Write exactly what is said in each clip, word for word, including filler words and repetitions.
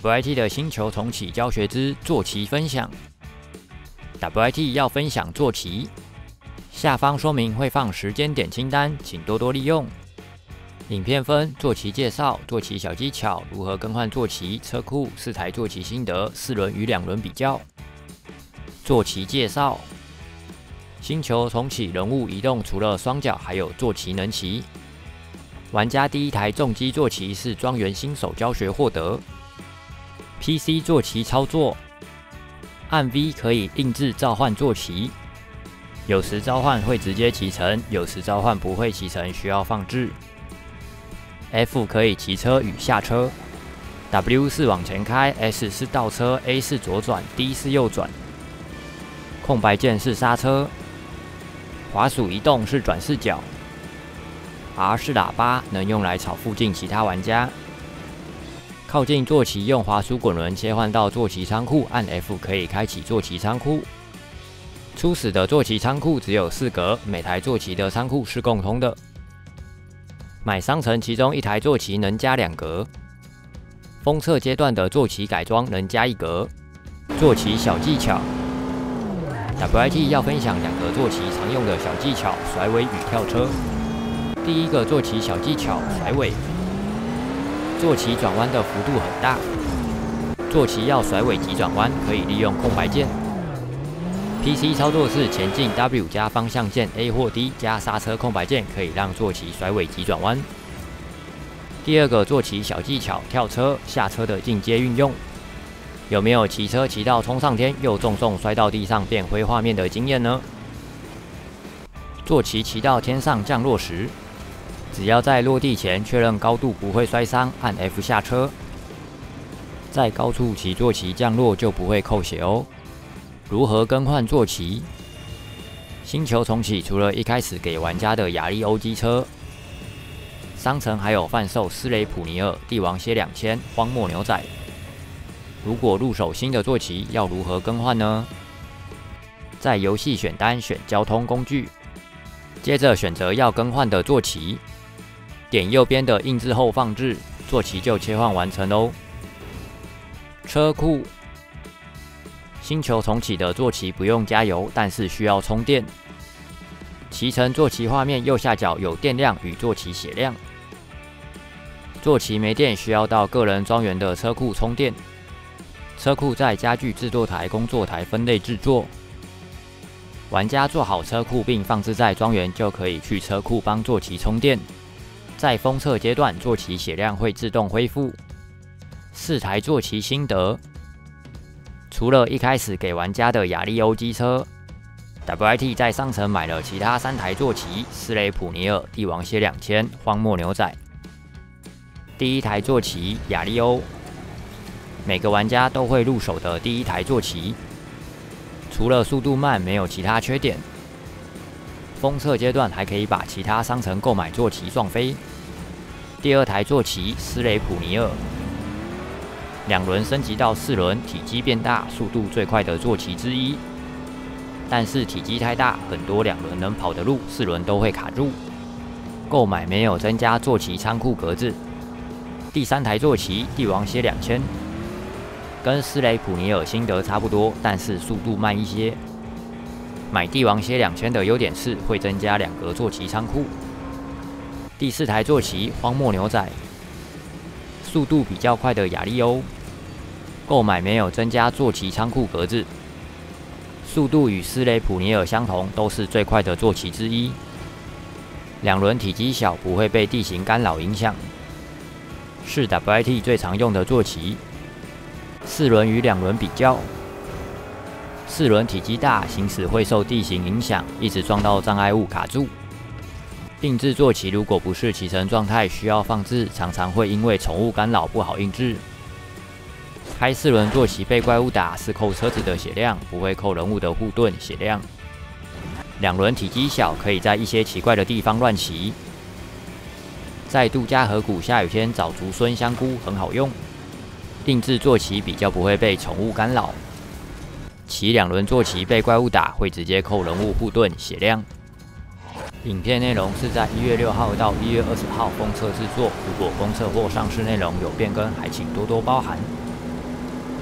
W Y T 的星球重启教学之坐骑分享。W Y T 要分享坐骑，下方说明会放时间点清单，请多多利用。影片分坐骑介绍、坐骑小技巧、如何更换坐骑、车库、四台坐骑心得、四轮与两轮比较。坐骑介绍：星球重启人物移动，除了双脚，还有坐骑能骑。玩家第一台重机坐骑是庄园新手教学获得。 P C 坐骑操作，按 V 可以定制召唤坐骑，有时召唤会直接骑乘，有时召唤不会骑乘，需要放置。F 可以骑车与下车 ，W 是往前开 ，S 是倒车 ，A 是左转 ，D 是右转。空白键是刹车，滑鼠移动是转视角 ，R 是喇叭，能用来吵附近其他玩家。 靠近坐骑，用滑鼠滚轮切换到坐骑仓库，按 F 可以开启坐骑仓库。初始的坐骑仓库只有四格，每台坐骑的仓库是共通的。买商城其中一台坐骑能加两格。封测阶段的坐骑改装能加一格。坐骑小技巧 ，W Y T 要分享两个坐骑常用的小技巧：甩尾与跳车。第一个坐骑小技巧：甩尾。 坐骑转弯的幅度很大，坐骑要甩尾急转弯，可以利用空白键。P C 操作是前进 W 加方向键 A 或 D 加刹车空白键，可以让坐骑甩尾急转弯。第二个坐骑小技巧：跳车下车的进阶运用。有没有骑车骑到冲上天又重重摔到地上变灰画面的经验呢？坐骑骑到天上降落时。 只要在落地前确认高度不会摔伤，按 F 下车。在高处骑坐骑降落就不会扣血哦。如何更换坐骑？星球重启除了一开始给玩家的雅利欧机车，商城还有贩售斯雷普尼尔、帝王蝎两千、荒漠牛仔。如果入手新的坐骑，要如何更换呢？在游戏选单选交通工具，接着选择要更换的坐骑。 点右边的印字后放置，坐骑就切换完成喽。车库，星球重启的坐骑不用加油，但是需要充电。骑乘坐骑画面右下角有电量与坐骑血量。坐骑没电需要到个人庄园的车库充电。车库在家具制作台、工作台分类制作。玩家做好车库并放置在庄园，就可以去车库帮坐骑充电。 在封测阶段，坐骑血量会自动恢复。四台坐骑心得，除了一开始给玩家的雅利欧机车 ，W Y T 在商城买了其他三台坐骑：斯雷普尼尔、帝王蝎两千、荒漠牛仔。第一台坐骑雅利欧，每个玩家都会入手的第一台坐骑，除了速度慢，没有其他缺点。 封测阶段还可以把其他商城购买坐骑撞飞。第二台坐骑斯雷普尼尔，两轮升级到四轮，体积变大，速度最快的坐骑之一。但是体积太大，很多两轮能跑的路，四轮都会卡住。购买没有增加坐骑仓库格子。第三台坐骑帝王蝎两千，跟斯雷普尼尔心得差不多，但是速度慢一些。 买帝王蝎两千的优点是会增加两格坐骑仓库。第四台坐骑荒漠牛仔，速度比较快的雅利欧，购买没有增加坐骑仓库格子，速度与斯雷普尼尔相同，都是最快的坐骑之一。两轮体积小，不会被地形干扰影响，是 W Y T 最常用的坐骑。四轮与两轮比较。 四轮体积大，行驶会受地形影响，一直撞到障碍物卡住。定制坐骑如果不是骑乘状态，需要放置，常常会因为宠物干扰不好印制。开四轮坐骑被怪物打是扣车子的血量，不会扣人物的护盾血量。两轮体积小，可以在一些奇怪的地方乱骑。在度假河谷下雨天找竹荪香菇很好用。定制坐骑比较不会被宠物干扰。 骑两轮坐骑被怪物打，会直接扣人物护盾血量。影片内容是在一月六号到一月二十号封测制作，如果封测或上市内容有变更，还请多多包涵。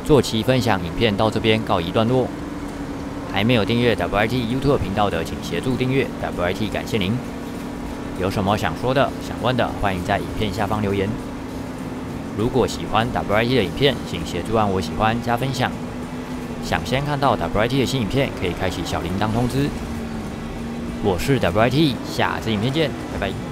做其分享影片到这边告一段落。还没有订阅 W Y T YouTube 频道的，请协助订阅 W Y T， 感谢您。有什么想说的、想问的，欢迎在影片下方留言。如果喜欢 W Y T 的影片，请协助按我喜欢加分享。想先看到 W Y T 的新影片，可以开启小铃铛通知。我是 W Y T， 下次影片见，拜拜。